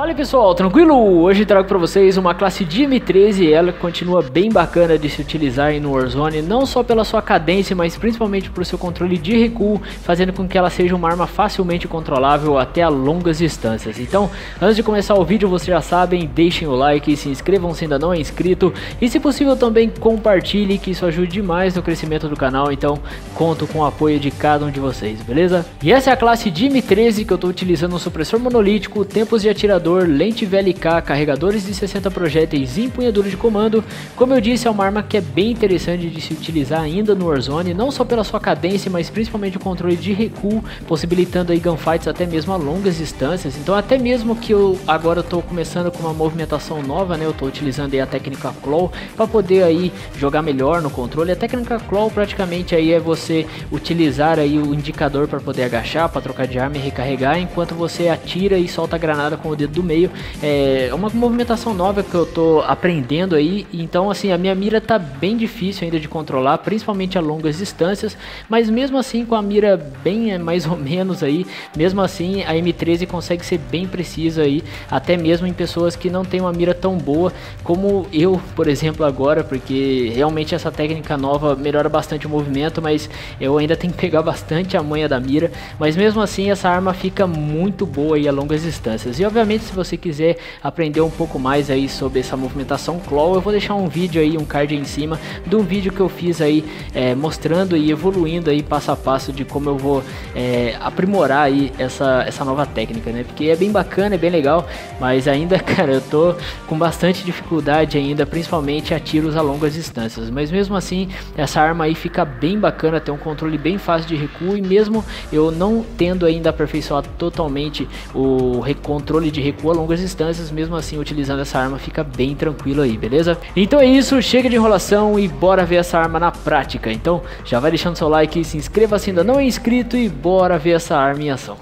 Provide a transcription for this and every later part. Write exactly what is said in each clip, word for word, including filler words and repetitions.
Fala pessoal, tranquilo? Hoje trago para vocês uma classe de M treze e ela continua bem bacana de se utilizar no Warzone, não só pela sua cadência, mas principalmente por seu controle de recuo, fazendo com que ela seja uma arma facilmente controlável até a longas distâncias. Então, antes de começar o vídeo, vocês já sabem, deixem o like, se inscrevam se ainda não é inscrito e se possível também compartilhe, que isso ajude demais no crescimento do canal, então conto com o apoio de cada um de vocês, beleza? E essa é a classe de M treze que eu estou utilizando um supressor monolítico, tempos de atirador, lente V L K, carregadores de sessenta projéteis e empunhadura de comando. Como eu disse, é uma arma que é bem interessante de se utilizar ainda no Warzone, não só pela sua cadência, mas principalmente o controle de recuo, possibilitando aí gunfights até mesmo a longas distâncias. Então até mesmo que eu agora estou começando com uma movimentação nova, né? Eu estou utilizando aí a técnica Claw para poder aí jogar melhor no controle. A técnica Claw praticamente aí é você utilizar aí o indicador para poder agachar, para trocar de arma e recarregar, enquanto você atira e solta a granada com o dedo do meio. É uma movimentação nova que eu tô aprendendo aí, então assim, a minha mira tá bem difícil ainda de controlar, principalmente a longas distâncias, mas mesmo assim com a mira bem mais ou menos aí, mesmo assim a M treze consegue ser bem precisa aí, até mesmo em pessoas que não tem uma mira tão boa como eu, por exemplo, agora, porque realmente essa técnica nova melhora bastante o movimento, mas eu ainda tenho que pegar bastante a manha da mira, mas mesmo assim essa arma fica muito boa aí a longas distâncias. E obviamente, se você quiser aprender um pouco mais aí sobre essa movimentação Claw, eu vou deixar um vídeo aí, um card aí em cima de um vídeo que eu fiz aí é, mostrando e evoluindo aí passo a passo de como eu vou é, aprimorar aí essa, essa nova técnica, né? Porque é bem bacana, é bem legal, mas ainda, cara, eu tô com bastante dificuldade ainda, principalmente a tiros a longas distâncias, mas mesmo assim essa arma aí fica bem bacana, tem um controle bem fácil de recuo, e mesmo eu não tendo ainda aperfeiçoado totalmente o controle de recuo a longas distâncias, mesmo assim utilizando essa arma fica bem tranquilo aí, beleza? Então é isso, chega de enrolação e bora ver essa arma na prática. Então já vai deixando seu like, se inscreva se ainda não é inscrito e bora ver essa arma em ação.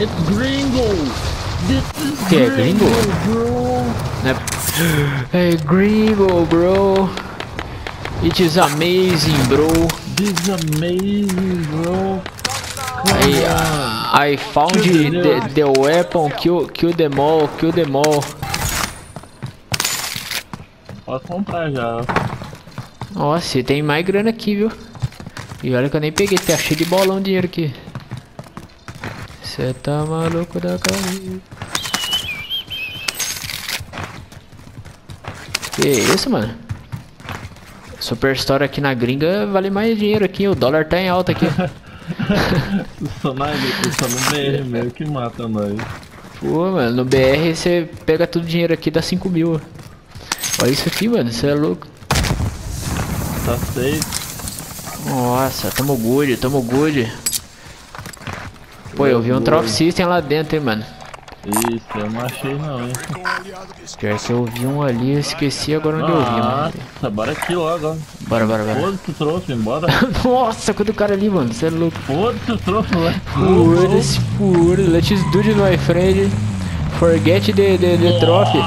It's gringo. Que é gringo? É gringo, bro. It is amazing, bro. It's amazing, bro. I, uh, I found the, the weapon, kill, kill them all, kill them all. Pode comprar já. Nossa, tem mais grana aqui, viu? E olha que eu nem peguei, tá cheio de bolão de dinheiro aqui. Cê tá maluco da cabeça. Que isso, mano? Superstore aqui na gringa vale mais dinheiro aqui, o dólar tá em alta aqui. Só na agricultura, só no B R mesmo que mata nós. Pô, mano, no B R você pega todo o dinheiro aqui, dá cinco mil. Olha isso aqui, mano, você é louco. Tá safe. Nossa, tamo good, tamo good. Pô, eu vi um trophy system lá dentro, hein, mano. Isso, eu não achei não, hein. Pior que eu vi um ali, eu esqueci agora onde ah, eu vi, mano. Nossa, bora aqui logo. Bora, bora, bora. Foda-se o troço, embora. Nossa, quanto cara ali, mano, você é louco. Foda-se o troço, moleque. Foda-se, foda-se. Let's do it, my friend. Forget the, the, the trophy.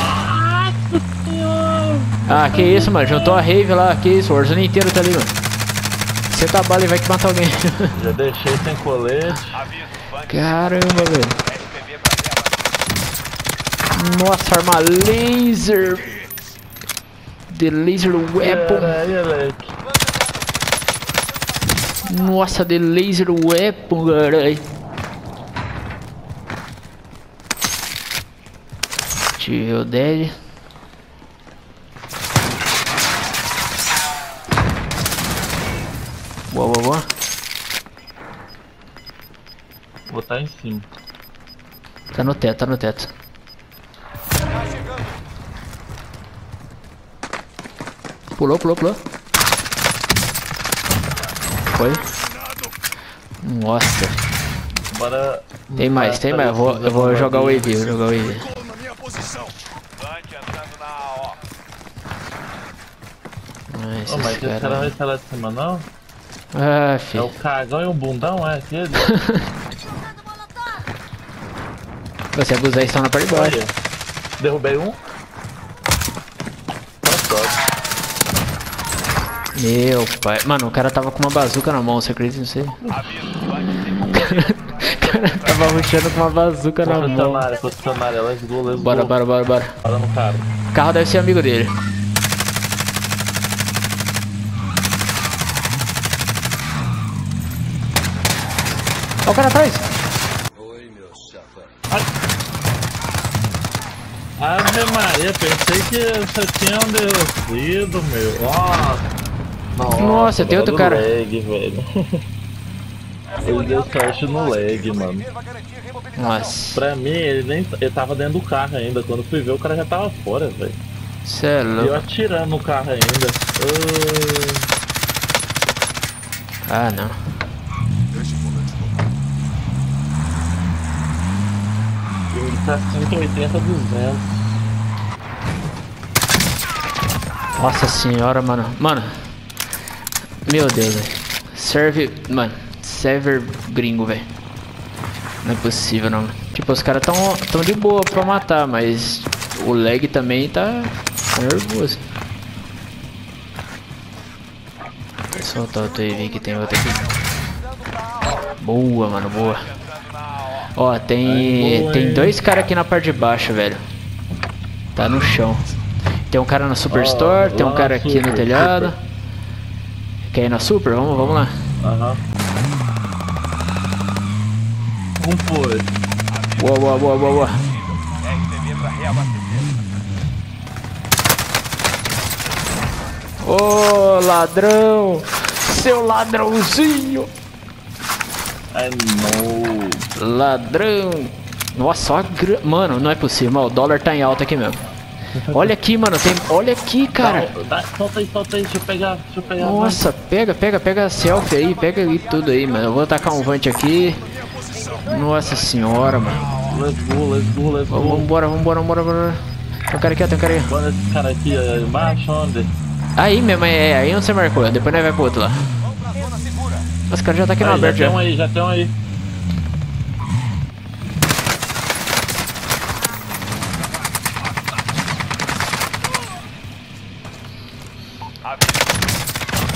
Ah, que isso, mano. Juntou a rave lá, que isso. O Warzone inteiro tá ali, mano. Você tá bala e vai que matar alguém. Já deixei sem colete. Caramba, velho. Nossa, arma laser. The laser weapon. Nossa, the laser weapon, garai. Tirei o dele. Boa, boa, boa. Vou botar em cima. Tá no teto, tá no teto. Pulou, pulou, pulou. Foi. Nossa. Bora. Tem mais, tem mais. Eu vou, eu vou jogar o E V, jogar o E V. Oh, mas esse cara vai estar lá de cima não? Ah, filho. É o cagão e o bundão, é aquele? Você abusar, estão na parte de baixo. Derrubei um. Meu pai, mano, o cara tava com uma bazuca na mão, você acredita? Não sei. Tava rushando com uma bazuca na mão. Bora, bora, bora, bora. O carro deve ser amigo dele. Olha o cara atrás. Oi, meu chapa. Ave Maria, pensei que você tinha um derrocido, meu. Nossa, Nossa tem outro cara. Lag, velho. Ele deu sorte no lag, mano. Nossa. Pra mim, ele nem ele tava dentro do carro ainda. Quando fui ver, o cara já tava fora, velho. Sério? E eu atirando no carro ainda. Oh. Ah, não. Ele tá cento e oitenta, duzentos. Nossa senhora, mano. Mano. Meu Deus, velho. Serve. Mano. Server gringo, velho. Não é possível, não. Tipo, os caras tão, tão de boa pra matar, mas o lag também tá nervoso. Vou soltar o T V que tem outro aqui. Boa, mano. Boa. Ó, tem, Ai, tem dois caras aqui na parte de baixo, velho. Tá no chão. Tem um cara na Superstore, oh, tem um cara aqui super, no telhado. Super. Quer ir na Super? Vamos, vamos lá. Aham. Um foi. Boa, boa, boa, boa, boa. Ô, ladrão! Seu ladrãozinho! É no... Ladrão. Nossa, ó, gra... mano, não é possível, mano, o dólar tá em alta aqui mesmo. Olha aqui, mano, tem... Olha aqui, cara. Dá, dá, solta aí, solta aí, deixa eu pegar, deixa eu pegar. Nossa, mano. pega, pega, pega a selfie aí, pega aí tudo aí, mano. Eu vou tacar um vante aqui. Nossa senhora, mano. Let's go, let's go, let's go. Vambora, vambora, vambora, vambora. Tem um cara aqui, ó, tem um cara aí. Bora esse cara aqui, ó, embaixo, onde? Aí mesmo, é, aí onde você marcou, depois nós vai pro outro lá. Os caras já tá aqui no aberto já. Já tem um aí, já tem um aí.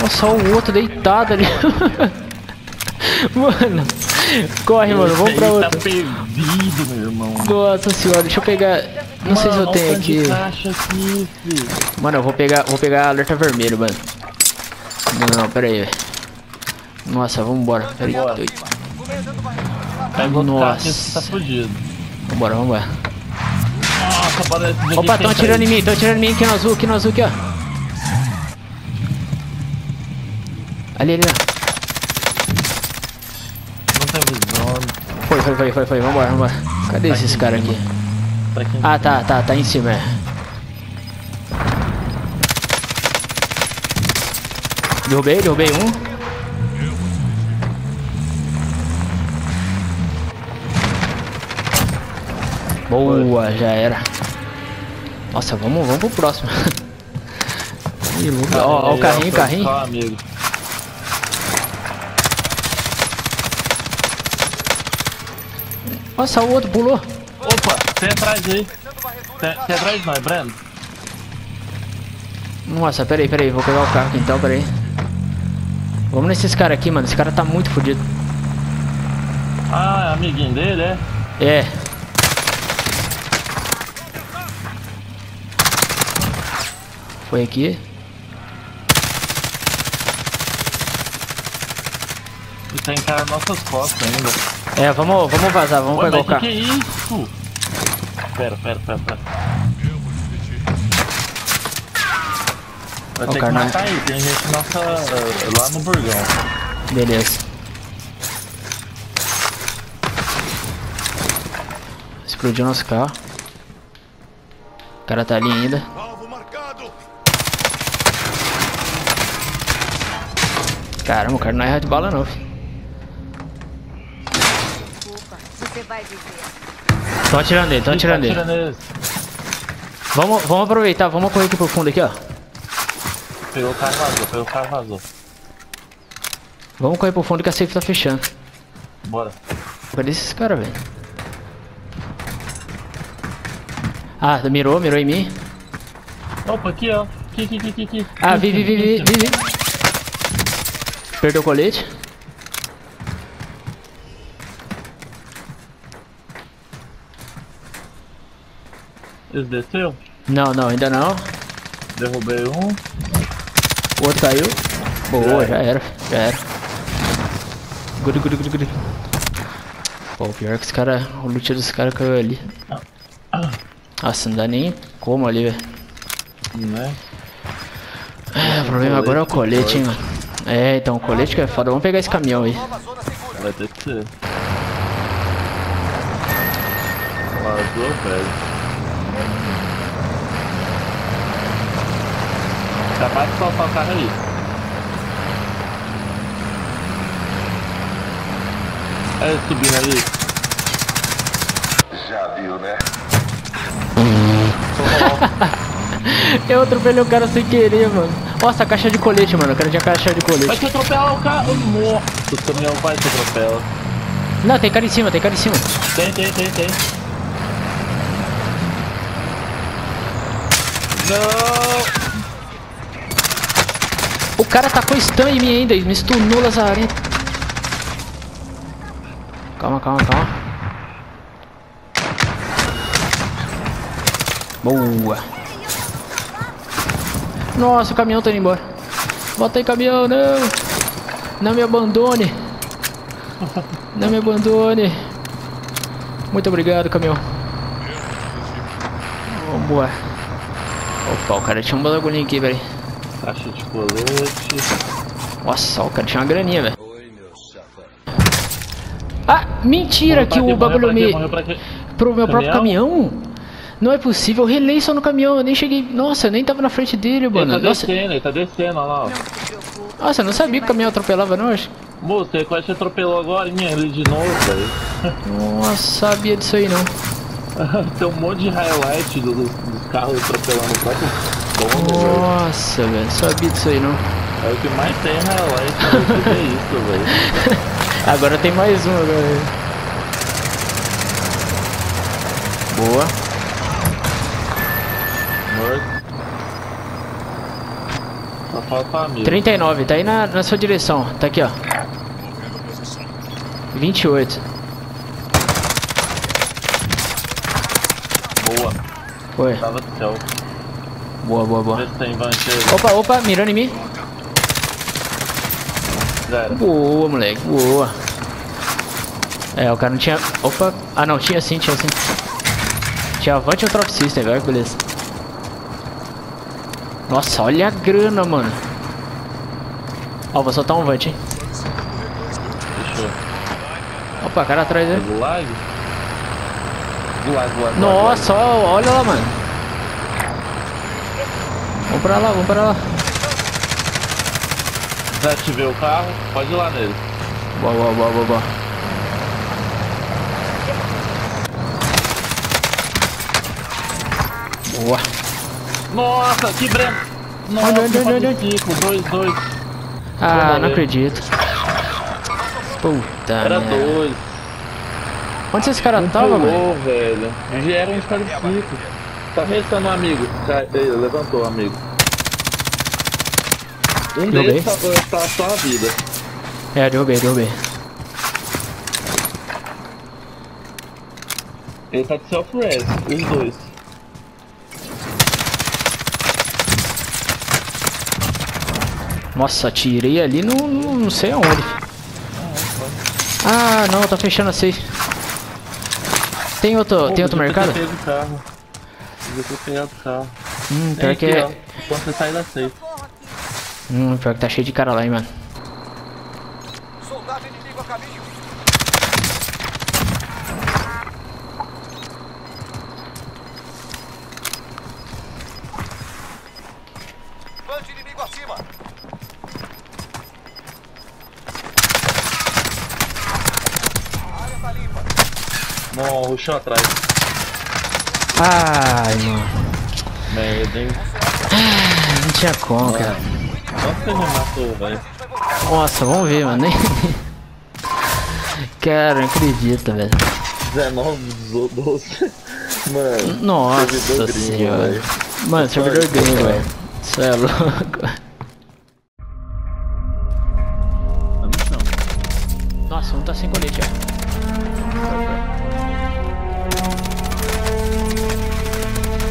Nossa, o outro deitado ali. Mano, corre, mano, vamos pra outro. Tá perdido, meu irmão. Nossa senhora, deixa eu pegar. Não mano, sei se eu tenho aqui. aqui mano, eu vou pegar, vou pegar alerta vermelho, mano. Não, não, pera aí, velho. Nossa, vambora. Peraí, doido. Nossa. Vambora, vambora. Nossa, opa, tão atirando em mim, tão atirando em mim aqui no azul, aqui no azul, aqui, ó. Ali, ali, ó. Não tá visando. Foi, foi, foi, foi, foi. Vambora, vambora. Cadê tá esses caras aqui? Tá aqui ah, tá, tá, tá em cima, é. Derrubei, derrubei um. Boa, já era. Nossa, vamos, vamos pro próximo. Ó, ó, ó o carrinho, carrinho. Nossa, o outro pulou. Opa, tem atrás aí. Tem, tem atrás de nós, Breno. Nossa, peraí, peraí, vou pegar o carro aqui então, peraí. Vamos nesses caras aqui, mano. Esse cara tá muito fodido. Ah, é amiguinho dele, é? É. Foi aqui. E tem cara nas nossas costas ainda. É, vamos, vamos vazar, vamos Ué, pegar o carro. Que, que é isso? Pera, pera, pera, pera. Vai ter que matar aí, tem gente nossa lá no burgão. Beleza. Explodiu nosso carro. O cara tá ali ainda. Caramba, o cara não erra de bala não, filho. Tão atirando ele, tão atirando ele. Vamos, vamos aproveitar, vamos correr aqui pro fundo aqui, ó. Pegou o carro vazou, pegou o carro vazou. Vamos correr pro fundo que a safe tá fechando. Bora. Cadê esses caras, velho? Ah, mirou, mirou em mim. Opa, aqui, ó. Aqui, aqui, aqui, aqui. Ah, vi, vi, vi, vi, vi, vi. Perdeu o colete. Ele desceu? Não, não, ainda não. Derrubei um. O outro caiu. Boa, já era, já era. Guri, guri, guri, guri. Pô, pior que os caras, o loot dos caras caiu ali. Nossa, não dá nem como ali, velho. Não é? É, o problema agora é o colete, hein, mano. É, então, o colete que é foda. Vamos pegar esse caminhão aí. Vai ter que ser. Vazou, velho. Capaz de soltar o carro ali. Olha ele subindo ali. Já viu, né? Eu atropelei o cara sem querer, mano. Nossa, a caixa de colete, mano. O cara tinha caixa de colete. Vai te atropelar o carro. Morto. O caminhão vai te atropela. Não, tem cara em cima, tem cara em cima. Tem, tem, tem, tem. Não! O cara tacou stun em mim ainda, me stunou, lazarento. Calma, calma, calma. Boa. Nossa, o caminhão tá indo embora. Volta aí, caminhão, não. Não me abandone. Não me abandone. Muito obrigado, caminhão. Oh, boa. Opa, o cara tinha um bagulhinho aqui, velho. Caixa de colete. Nossa, o cara tinha uma graninha, velho. Ah, mentira que o bagulho me... Pro meu próprio caminhão? Não é possível, eu relei só no caminhão, eu nem cheguei... Nossa, eu nem tava na frente dele, mano. Ele tá descendo, ele tá descendo, olha lá, ó. Nossa, eu não sabia que o caminhão atropelava, não, acho. Moço, ele quase atropelou agora, minha, ele de novo, velho. Nossa, sabia disso aí, não. Tem um monte de highlight dos, dos carros atropelando o próprio... Nossa, velho, sabia disso aí, não? É o que mais tem, né? Lá é isso, velho. Agora tem mais um, velho. Boa. Morto. Só falta mil. trinta e nove, tá aí na, na sua direção. Tá aqui, ó. vinte e oito. Boa. Foi. Tava do céu. Boa, boa, boa. Opa, opa, mirando em mim. Zero. Boa, moleque, boa. É, o cara não tinha... Opa, ah não, tinha sim, tinha sim. Tinha avante ou Trop System, velho, que beleza. Nossa, olha a grana, mano. Ó, vou soltar um avante, hein. Fechou. Opa, cara atrás aí. Nossa, olha lá, mano. Vamos pra lá, vamos pra lá. Desativei o carro, pode ir lá nele. Boa, boa, boa, boa, boa. Boa. Nossa, que bre... Nossa, dois, dois. Ah, não acredito. Puta. Era dois. Onde esse cara tava, velho? velho. Vieram em quatro cinco. Tá restando um amigo. Cai, ele levantou, amigo. Um deles tá, tá só a vida. É, derrubei, derrubei. Ele tá de self-res, os dois. Nossa, atirei ali no, no não sei aonde. Ah, ah, não, tá fechando a safe. Tem outro, Pô, tem outro mercado? Hum, pior que é... Quando você sair da safe. Hum, pior que tá cheio de cara lá, hein, mano. Soldado inimigo a caminho. Bande inimigo acima. A área tá limpa. Não, rushou atrás. Ai, mano. Merda, hein? Ah, não tinha como, mano. Cara. Nossa, ele matou, velho. Nossa, vamos ver, mano. Cara, não acredito, velho. dezenove, doze. Mano. Nossa senhora. Gringo, mano, servidor ganho, velho. Isso é louco. Nossa, um tá sem colete, ó. Thank you.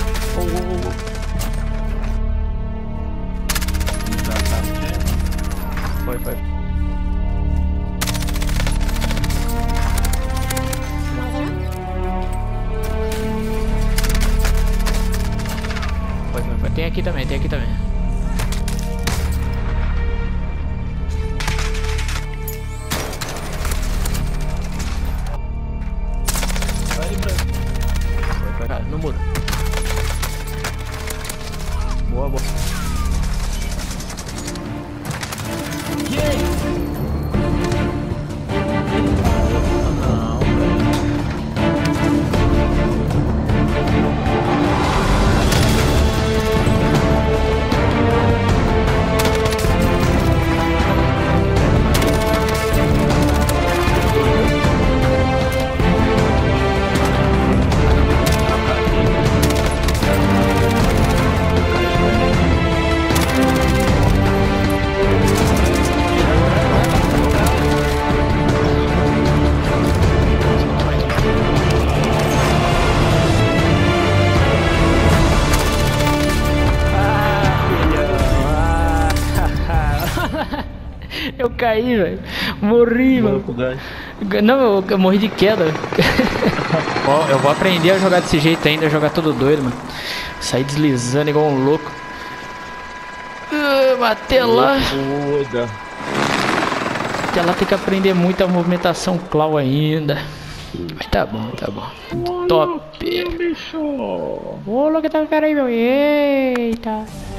aqui também, tem aqui também. Cara, no muro. Boa, boa. Eu caí, velho. Morri, mano. Não, eu morri de queda. Eu vou aprender a jogar desse jeito ainda, a jogar todo doido, mano. Saí deslizando igual um louco. Uh, até lá. Até lá tem que aprender muita movimentação Claw ainda. Mas tá bom, tá bom. Top. Olha o que tá o cara aí, meu. Eita.